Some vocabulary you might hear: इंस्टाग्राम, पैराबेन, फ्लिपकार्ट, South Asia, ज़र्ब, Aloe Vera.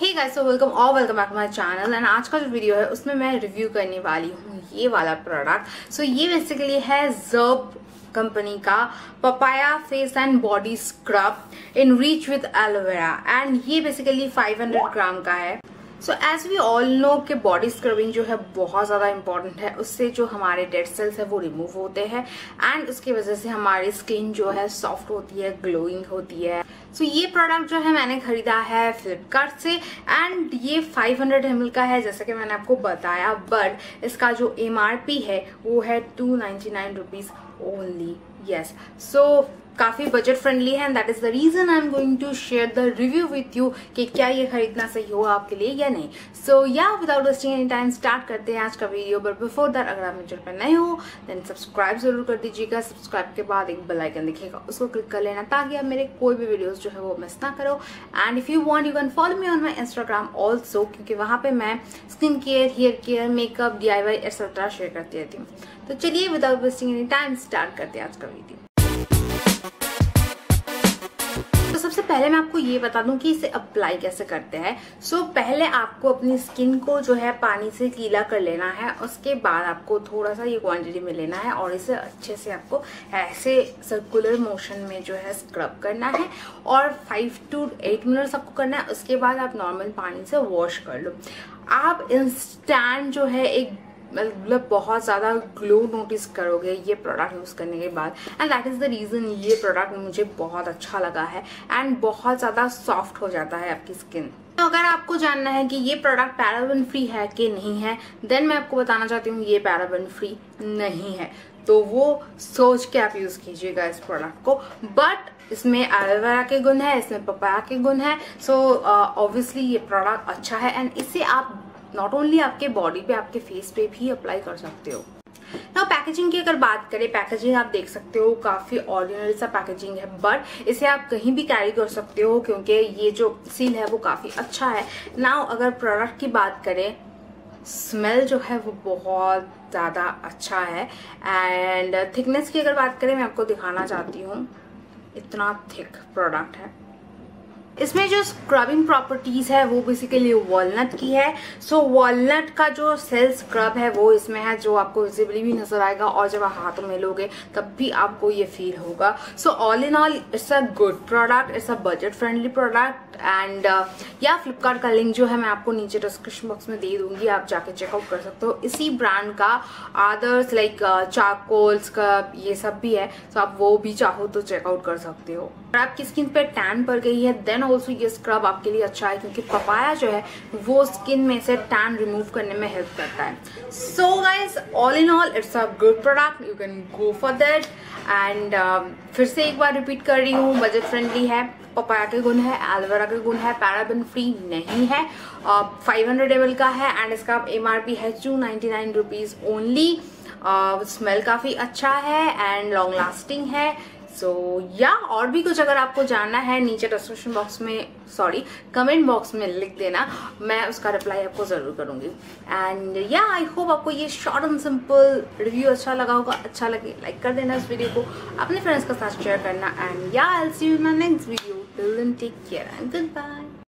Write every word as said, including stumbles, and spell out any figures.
हे guys, so welcome और welcome back to my channel. And आज का जो वीडियो है उसमें मैं रिव्यू करने वाली हूँ ये वाला प्रोडक्ट। सो so, ये बेसिकली है ज़र्ब कंपनी का papaya face and body scrub enriched with aloe vera. And ये बेसिकली फाइव हंड्रेड ग्राम का है। So as we all know कि बॉडी स्क्रबिंग जो है बहुत ज़्यादा इम्पॉर्टेंट है, उससे जो हमारे डेड सेल्स है वो रिमूव होते हैं एंड उसकी वजह से हमारी स्किन जो है सॉफ्ट होती है, ग्लोइंग होती है। सो so, ये प्रोडक्ट जो है मैंने खरीदा है फ्लिपकार्ट से एंड ये फाइव हंड्रेड एम एल का है जैसा कि मैंने आपको बताया, बट इसका जो एम आर पी है वो है two ninety nine rupees only. Yes, so काफ़ी बजट फ्रेंडली है and that is the reason I am going to share the review with you कि क्या ये खरीदना सही हो आपके लिए या नहीं। सो या without wasting any time start करते हैं आज का वीडियो। बट बिफोर दैट, अगर आप मेरे चैनल पर नए हो देन सब्सक्राइब जरूर कर दीजिएगा। सब्सक्राइब के बाद एक बेल आइकन दिखेगा, उसको क्लिक कर लेना ताकि आप मेरे कोई भी वीडियोज़ जो है वो मिस ना करो। And if you want you can follow me on my इंस्टाग्राम also, क्योंकि वहाँ पर मैं skin care, hair care, makeup, D I Y etcetera share करती रहती हूँ। तो चलिए without wasting any time start करते हैं आज का वीडियो। तो सबसे पहले मैं आपको ये बता दूं कि इसे अप्लाई कैसे करते हैं। सो so, पहले आपको अपनी स्किन को जो है पानी से गीला कर लेना है, उसके बाद आपको थोड़ा सा ये क्वांटिटी में लेना है और इसे अच्छे से आपको ऐसे सर्कुलर मोशन में जो है स्क्रब करना है और फाइव टू एट मिनट्स आपको करना है। उसके बाद आप नॉर्मल पानी से वॉश कर लो। आप इंस्टेंट जो है एक मतलब बहुत ज़्यादा ग्लो नोटिस करोगे ये प्रोडक्ट यूज़ करने के बाद and that is the reason ये प्रोडक्ट मुझे बहुत अच्छा लगा है एंड बहुत ज़्यादा सॉफ्ट हो जाता है आपकी स्किन। तो अगर आपको जानना है कि ये प्रोडक्ट पैराबेन फ्री है कि नहीं है, देन मैं आपको बताना चाहती हूँ ये पैराबेन फ्री नहीं है, तो वो सोच के आप यूज़ कीजिएगा इस प्रोडक्ट को। बट इसमें एलोवेरा के गुण है, इसमें पपाया के गुण है। सो ऑब्वियसली ये प्रोडक्ट अच्छा है एंड इसे आप नॉट ओनली आपके बॉडी पे, आपके फेस पे भी अप्लाई कर सकते हो। ना पैकेजिंग की अगर बात करें, पैकेजिंग आप देख सकते हो काफ़ी ऑर्डिनरी सा पैकेजिंग है, बट इसे आप कहीं भी कैरी कर सकते हो क्योंकि ये जो सील है वो काफ़ी अच्छा है। ना अगर प्रोडक्ट की बात करें, स्मेल जो है वो बहुत ज़्यादा अच्छा है एंड थिकनेस की अगर बात करें, मैं आपको दिखाना चाहती हूँ इतना थिक प्रोडक्ट है। इसमें जो स्क्रबिंग प्रॉपर्टीज़ है वो बेसिकली वॉलनट की है। सो so, वॉलनट का जो सेल स्क्रब है वो इसमें है, जो आपको विजिबली भी नजर आएगा और जब आप हाथ में लोगे तब भी आपको ये फील होगा। So all in all it's a good product, it's a budget friendly product. And या फ्लिपकार्ट का लिंक जो है मैं आपको नीचे डिस्क्रिप्शन बॉक्स में दे दूंगी, आप जाके चेकआउट कर सकते हो। इसी ब्रांड का अदर्स लाइक चारकोल स्क्रब ये सब भी है, सो so, आप वो भी चाहो तो चेकआउट कर सकते हो। अगर आपकी स्किन पर टैन पड़ गई है देन ऑल्सो ये स्क्रब आपके लिए अच्छा है क्योंकि पपाया जो है वो स्किन में से टैन रिमूव करने में हेल्प करता है। So guys all in all it's a good product, you can go for that. And फिर से एक बार रिपीट कर रही हूँ, बजट फ्रेंडली है, पपाया के गुण है, एलोवेरा के गुण है, पैराबेन फ्री नहीं है, फाइव हंड्रेड एम एल का है एंड इसका एम आर पी है two ninety nine rupees only. Smell काफ़ी अच्छा है एंड लॉन्ग लास्टिंग है। सो so, या yeah, और भी कुछ अगर आपको जानना है नीचे डिस्क्रिप्शन बॉक्स में, सॉरी कमेंट बॉक्स में लिख देना, मैं उसका रिप्लाई आपको ज़रूर करूँगी। एंड या आई होप आपको ये शॉर्ट एंड सिंपल रिव्यू अच्छा लगा होगा। अच्छा लगे लाइक कर देना इस वीडियो को, अपने फ्रेंड्स के साथ शेयर करना एंड या I will see you in my next video. Till then take care and good bye.